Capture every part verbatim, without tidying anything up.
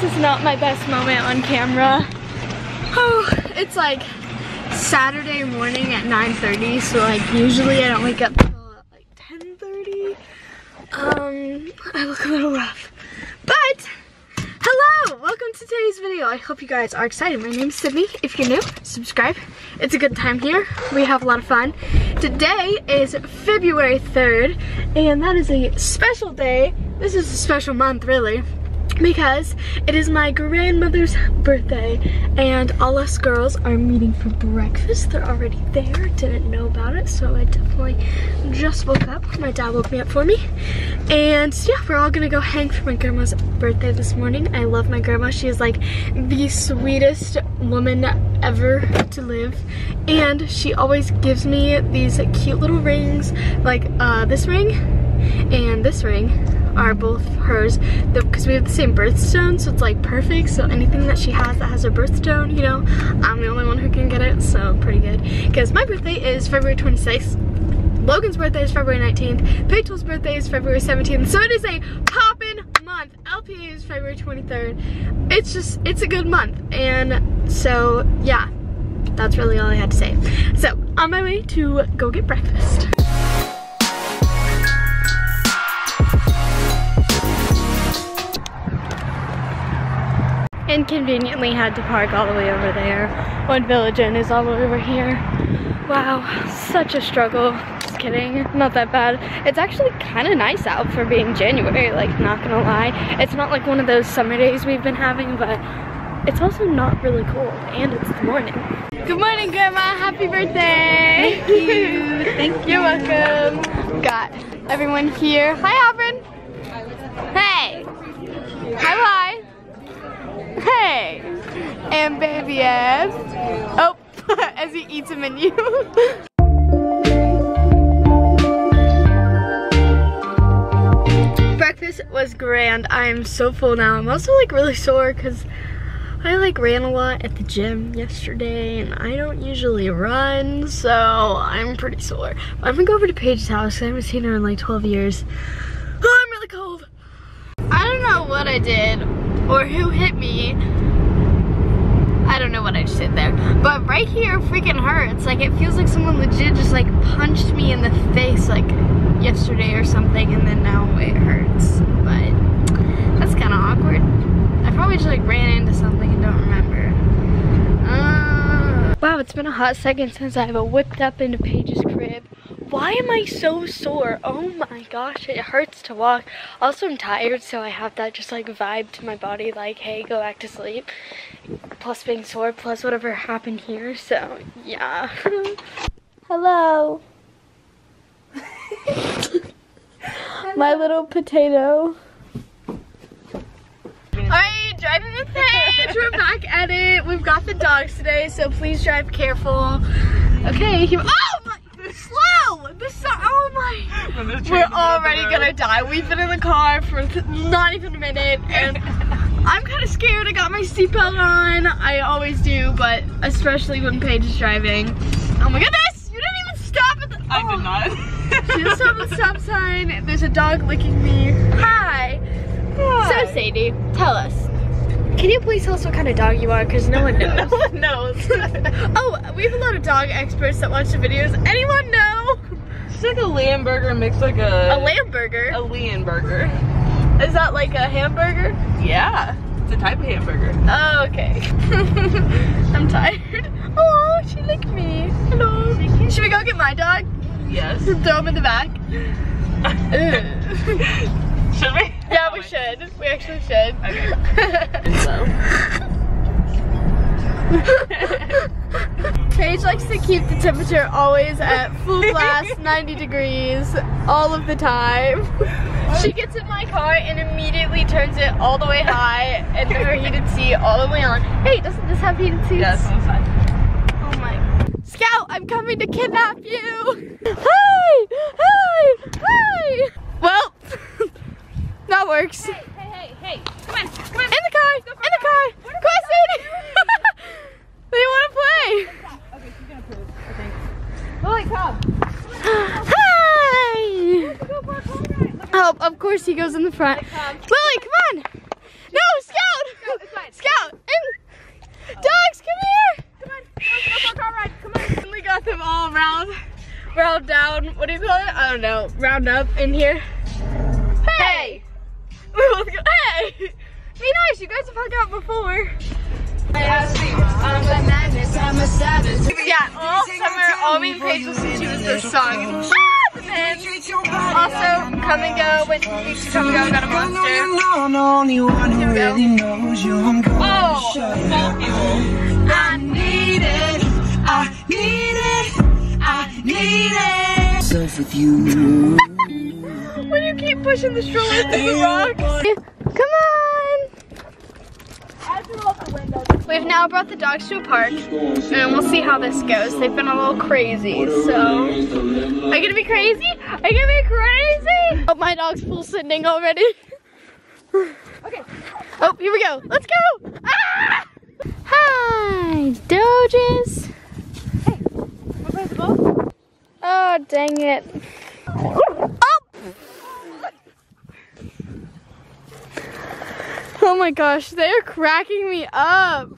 this is not my best moment on camera. Oh, it's like Saturday morning at nine thirty, so like usually I don't wake up till like ten thirty. Um, I look a little rough, but hello! Welcome to today's video. I hope you guys are excited. My name is Sydney. If you're new, subscribe. It's a good time here. We have a lot of fun. Today is February third, and that is a special day. This is a special month, really, because it is my grandmother's birthday, and all us girls are meeting for breakfast. They're already there. Didn't know about it, so I definitely just woke up. My dad woke me up for me, and yeah, we're all gonna go hang for my grandma's birthday this morning. I love my grandma. She is like the sweetest woman ever to live, and she always gives me these cute little rings, like uh, this ring and this ring are both hers, because we have the same birthstone, so it's like perfect. So anything that she has that has her birthstone, you know, I'm the only one who can get it, so pretty good. Because my birthday is February twenty-sixth, Logan's birthday is February nineteenth, Pachel's birthday is February seventeenth, so it is a poppin' month. L P A is February twenty-third. It's just, it's a good month, and so yeah, that's really all I had to say. So, on my way to go get breakfast. And conveniently had to park all the way over there. One Village Inn is all over here. Wow, such a struggle. Just kidding, not that bad. It's actually kind of nice out for being January, like, not gonna lie. It's not like one of those summer days we've been having, but it's also not really cold, and it's the morning. Good morning, Grandma, happy birthday. Thank you, thank you. You're welcome. Got everyone here. Hi, Auburn. Hey. Hi, Lai. Hey, and baby Ev. Oh, as he eats a menu. Breakfast was grand. I am so full now. I'm also like really sore because I like ran a lot at the gym yesterday, and I don't usually run, so I'm pretty sore. I'm gonna go over to Paige's house because I haven't seen her in like twelve years. Oh, I'm really cold. I don't know what I did or who hit me. I don't know what I just did there, but right here freaking hurts. Like, it feels like someone legit just like punched me in the face like yesterday or something, and then now it hurts, but that's kind of awkward. I probably just like ran into something and don't remember. Uh... Wow, it's been a hot second since I've whipped up into Paige's crib. Why am I so sore? Oh my gosh, it hurts to walk. Also, I'm tired, so I have that just like vibe to my body, like, hey, go back to sleep. Plus being sore, plus whatever happened here, so yeah. Hello. My little potato. Alright, driving with Paige. We're back at it. We've got the dogs today, so please drive careful. Okay, here. Oh my! Slow! This so oh my! We're already gonna die. We've been in the car for not even a minute, and I'm kind of scared. I got my seatbelt on. I always do, but especially when Paige is driving. Oh my goodness! You didn't even stop at the. Oh. I did not. She didn't stop at the stop sign. There's a dog licking me. Hi. Hi. So Sadie, tell us. Can you please tell us what kind of dog you are? Because no one knows. No one knows. Oh, we have a lot of dog experts that watch the videos. Anyone know? She's like a Lamburger mixed like a... A Lamburger? A Leonburger. Is that like a hamburger? Yeah. It's a type of hamburger. Oh, okay. I'm tired. Oh, she licked me. Hello. Should we go get my dog? Yes. Throw him in the back? Should we? Yeah, we should. We actually should. Okay. Paige likes to keep the temperature always at full blast, ninety degrees, all of the time. She gets in my car and immediately turns it all the way high and her heated seat all the way on. Hey, doesn't this have heated seats? Yeah, this one's fine. Oh my. Scout, I'm coming to kidnap you! Hey! Hey! Hey! Well, that works. Hey, hey, hey, hey. Come on, come on. In the car, in the car. Come on, Sadie. They want to play. Okay, she's going to poop, I think. Lily, come. Hey. Oh, of course he goes in the front. Lily, come on. No, Scout. Scout, in. Dogs, come here. Come on, let's go for a car ride. Come on. Finally got them all round, round down. What do you call it? I don't know. Round up in here. Hey. We both go. Hey. Be nice. You guys have hung out before. I'm a madness, I'm a savage. Yeah, all summer, all me and Paige listen to is this song. And also, Come and Go, when you used to Come and Go, Got a Monster. Here we go. Oh! I need it, I need it, I need it. When you keep pushing the stroller through the rocks. Come on! I threw off the window. We've now brought the dogs to a park, and we'll see how this goes. They've been a little crazy, so. Are you gonna be crazy? Are you gonna be crazy? Oh, my dog's pool sitting already. Okay. Oh, here we go. Let's go. Ah! Hi, Doges. Hey, wanna play the ball? Oh, dang it. Oh! Oh my gosh, they are cracking me up.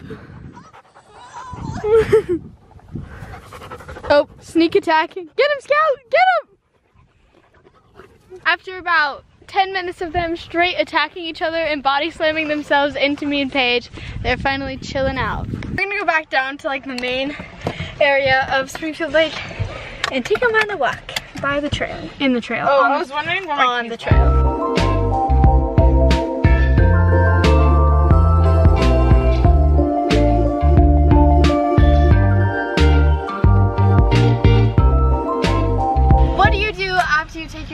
Oh, sneak attacking. Get him, Scout, get him! After about ten minutes of them straight attacking each other and body slamming themselves into me and Paige, they're finally chilling out. We're gonna go back down to like the main area of Springfield Lake and take them on a walk by the trail, in the trail. Oh, on I was the, wondering where on the trail.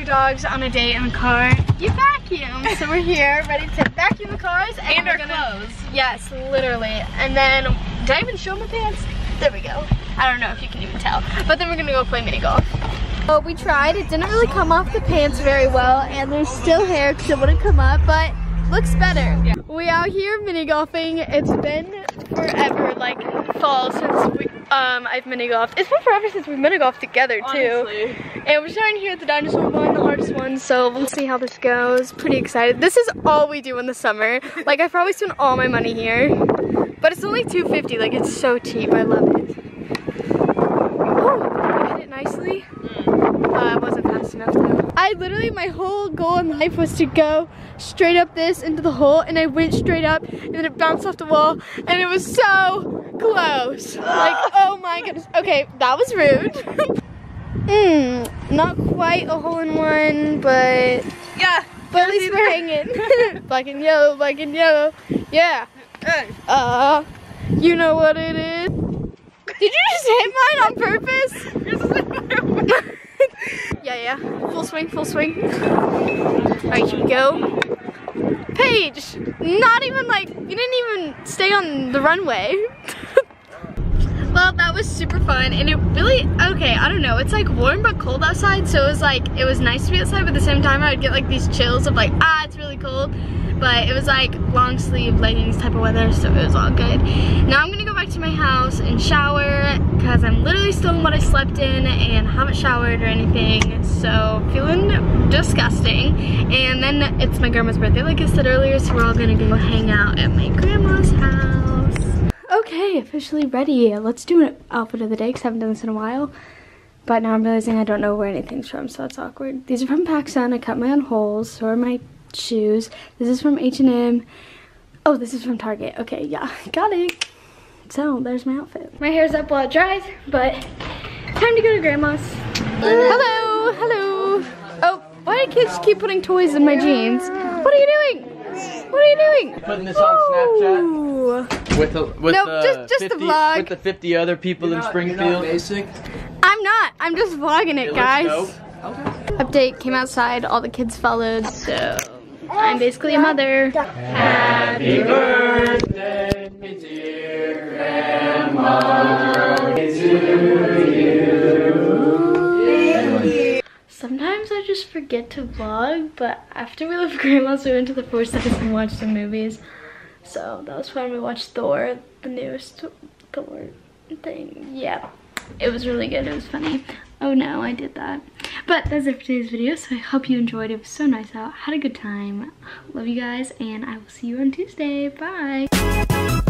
Dogs on a date in the car, you vacuum. So we're here ready to vacuum the cars and, and our clothes. Yes, literally. And then, did I even show my pants? There we go. I don't know if you can even tell. But then we're gonna go play mini golf. Well, we tried. It didn't really come off the pants very well, and there's still hair because it wouldn't come up, but looks better. Yeah. We out here mini golfing. It's been forever, like fall since we Um, I've mini golfed. It's been forever since we mini golfed together too. Honestly. And we're starting here at the dinosaur one, the hardest one. So we'll see how this goes. Pretty excited. This is all we do in the summer. Like I probably spent all my money here, but it's only two fifty. Like it's so cheap. I love it. Oh, I hit it nicely. Mm. Uh, it wasn't fast enough though. I literally, my whole goal in life was to go straight up this into the hole, and I went straight up, and then it bounced off the wall, and it was so close. Like, oh my goodness. Okay, that was rude. Mmm, not quite a hole-in-one, but yeah, but at least we're hanging. Black and yellow, black and yellow. Yeah. Uh, you know what it is. Did you just hit mine on purpose? Yeah, yeah. Full swing, full swing. Alright, here we go. Paige, not even like, you didn't even stay on the runway. Well, that was super fun, and it really, okay, I don't know, it's like warm but cold outside, so it was like, it was nice to be outside, but at the same time I would get like these chills of like, ah, it's really cold, but it was like long sleeve leggings type of weather, so it was all good. Now I'm gonna go back to my house and shower, because I'm literally still in what I slept in and haven't showered or anything, so feeling disgusting. And then it's my grandma's birthday, like I said earlier, so we're all gonna go hang out at my grandma's house. Okay, officially ready. Let's do an outfit of the day because I haven't done this in a while. But now I'm realizing I don't know where anything's from, so that's awkward. These are from Pacsun. I cut my own holes. So are my shoes. This is from H and M. Oh, this is from Target. Okay, yeah, got it. So there's my outfit. My hair's up while it dries, but time to go to Grandma's. Hello, hello. Oh, why do kids keep putting toys in my jeans? What are you doing? What are you doing? Putting this on Snapchat with the with nope, the just, just fifty, the vlog with the fifty other people not, in Springfield. Basic. I'm not. I'm just vlogging it, it guys. Okay. Update came outside. All the kids followed, so I'm basically a mother. Happy birthday, dear grandma, to you. Sometimes I just forget to vlog, but after we left Grandma's, we went to the Four Seconds and watched some movies. So that was fun. We watched Thor, the newest Thor thing. Yeah, it was really good. It was funny. Oh no, I did that. But that's it for today's video, so I hope you enjoyed. It was so nice out. Had a good time. Love you guys, and I will see you on Tuesday. Bye!